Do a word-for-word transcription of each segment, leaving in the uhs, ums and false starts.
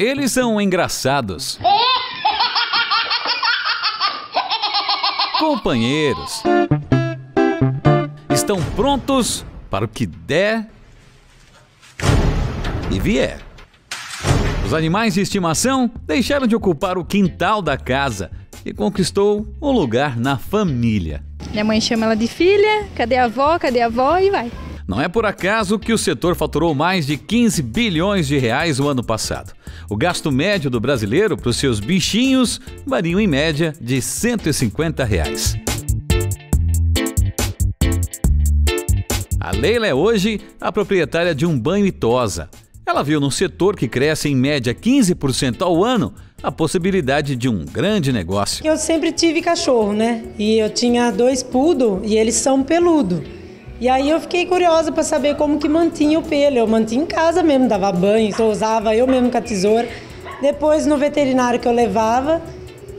Eles são engraçados, companheiros, estão prontos para o que der e vier. Os animais de estimação deixaram de ocupar o quintal da casa e conquistou um lugar na família. Minha mãe chama ela de filha, cadê a avó, cadê a avó e vai. Não é por acaso que o setor faturou mais de quinze bilhões de reais no ano passado. O gasto médio do brasileiro para os seus bichinhos varia em média de cento e cinquenta reais. A Leila é hoje a proprietária de um banho e tosa. Ela viu num setor que cresce em média quinze por cento ao ano a possibilidade de um grande negócio. Eu sempre tive cachorro, né? E eu tinha dois poodle e eles são peludo. E aí eu fiquei curiosa para saber como que mantinha o pelo. Eu mantinha em casa mesmo, dava banho, tosava eu mesmo com a tesoura. Depois no veterinário que eu levava,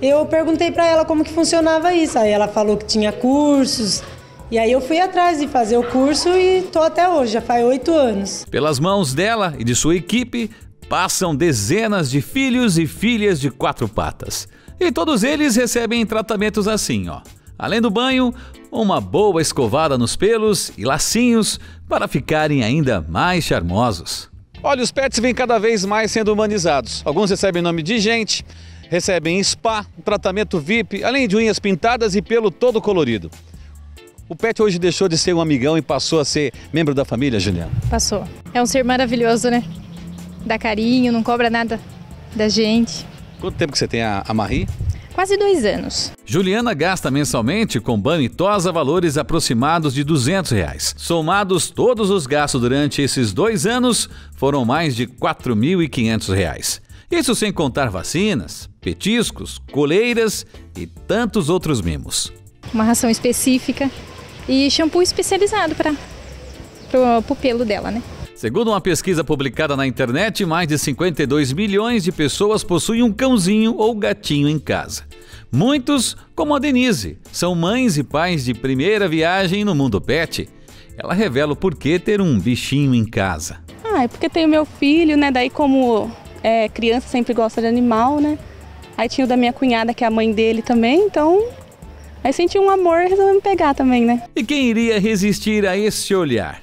eu perguntei para ela como que funcionava isso. Aí ela falou que tinha cursos. E aí eu fui atrás de fazer o curso e tô até hoje, já faz oito anos. Pelas mãos dela e de sua equipe, passam dezenas de filhos e filhas de quatro patas. E todos eles recebem tratamentos assim, ó. Além do banho, uma boa escovada nos pelos e lacinhos para ficarem ainda mais charmosos. Olha, os pets vêm cada vez mais sendo humanizados. Alguns recebem nome de gente, recebem spa, tratamento V I P, além de unhas pintadas e pelo todo colorido. O pet hoje deixou de ser um amigão e passou a ser membro da família, Juliana? Passou. É um ser maravilhoso, né? Dá carinho, não cobra nada da gente. Quanto tempo que você tem a, a Marie? Quase dois anos. Juliana gasta mensalmente com banho e tosa valores aproximados de duzentos reais. Somados todos os gastos durante esses dois anos, foram mais de quatro mil e quinhentos reais. Isso sem contar vacinas, petiscos, coleiras e tantos outros mimos. Uma ração específica e shampoo especializado para o pelo dela, né? Segundo uma pesquisa publicada na internet, mais de cinquenta e dois milhões de pessoas possuem um cãozinho ou gatinho em casa. Muitos, como a Denise, são mães e pais de primeira viagem no mundo pet. Ela revela o porquê ter um bichinho em casa. Ah, é porque tenho meu filho, né? Daí como é, criança sempre gosta de animal, né? Aí tinha o da minha cunhada, que é a mãe dele também, então... Aí senti um amor e resolvi me pegar também, né? E quem iria resistir a esse olhar?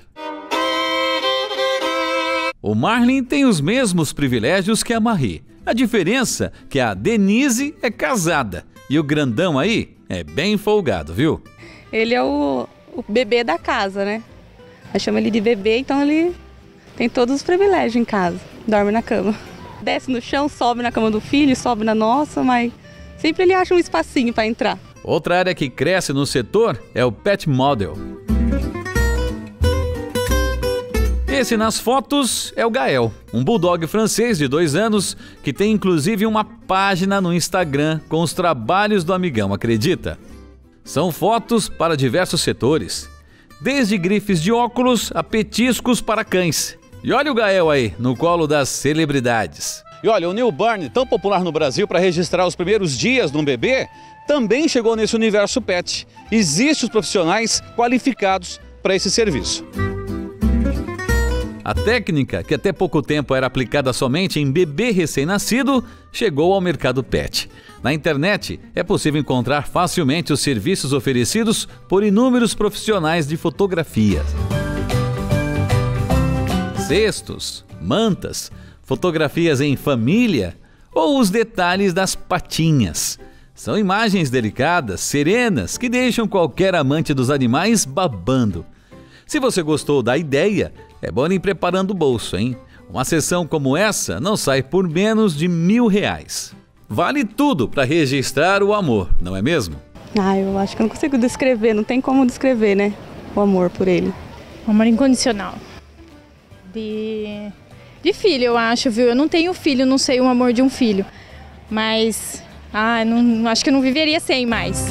O Marlin tem os mesmos privilégios que a Marie. A diferença é que a Denise é casada e o grandão aí é bem folgado, viu? Ele é o, o bebê da casa, né? Eu chamo ele de bebê, então ele tem todos os privilégios em casa. Dorme na cama. Desce no chão, sobe na cama do filho, sobe na nossa, mas sempre ele acha um espacinho para entrar. Outra área que cresce no setor é o pet model. Esse nas fotos é o Gael, um bulldog francês de dois anos que tem inclusive uma página no Instagram com os trabalhos do amigão, acredita? São fotos para diversos setores, desde grifes de óculos a petiscos para cães. E olha o Gael aí, no colo das celebridades. E olha, o newborn, tão popular no Brasil para registrar os primeiros dias de um bebê, também chegou nesse universo pet. Existem os profissionais qualificados para esse serviço. A técnica, que até pouco tempo era aplicada somente em bebê recém-nascido, chegou ao mercado pet. Na internet, é possível encontrar facilmente os serviços oferecidos por inúmeros profissionais de fotografia. Cestos, mantas, fotografias em família ou os detalhes das patinhas. São imagens delicadas, serenas, que deixam qualquer amante dos animais babando. Se você gostou da ideia, é bom ir preparando o bolso, hein? Uma sessão como essa não sai por menos de mil reais. Vale tudo para registrar o amor, não é mesmo? Ah, eu acho que eu não consigo descrever, não tem como descrever, né? O amor por ele. O amor incondicional. De... de filho, eu acho, viu? Eu não tenho filho, não sei o amor de um filho. Mas, ah, não, acho que eu não viveria sem mais.